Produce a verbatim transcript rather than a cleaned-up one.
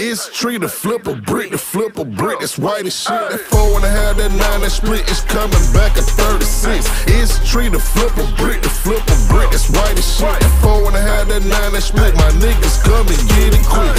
It's tree to flip a brick, to flip a brick, that's white as shit. That four and a half, that nine, that split is coming back at thirty-six. It's tree to flip a brick, to flip a brick, that's white as shit. That four and a half, that nine, that split, my niggas come and get it quick.